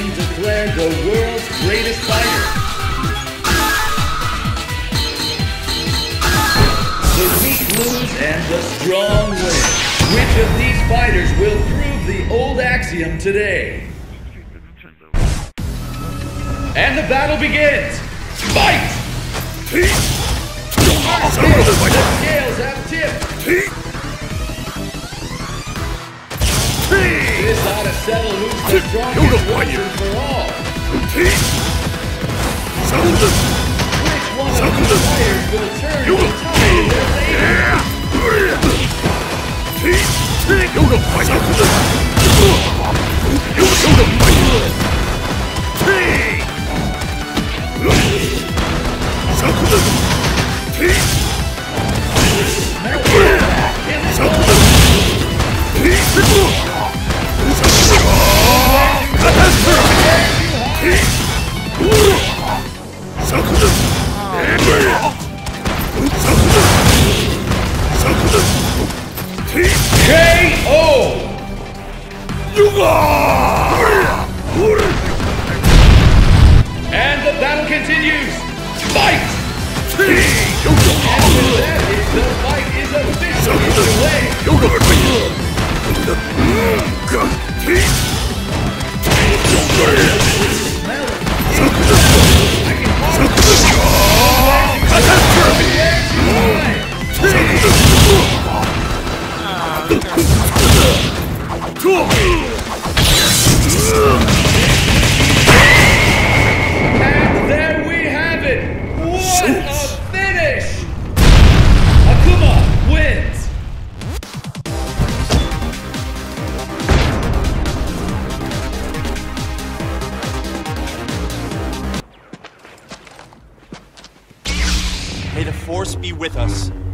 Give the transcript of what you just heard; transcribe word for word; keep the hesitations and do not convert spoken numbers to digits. being declared the world's greatest fighter. The weak lose and the strong win. Which of these fighters will prove the old axiom today? And the battle begins! Fight! The scales have tipped! This ought to settle who's the strongest once and for all. Which one of the players will turn the tide in their favor? K O! And the battle continues! Fight! And with that, the fight is officially. And there we have it! What a finish! Akuma wins! May the Force be with us.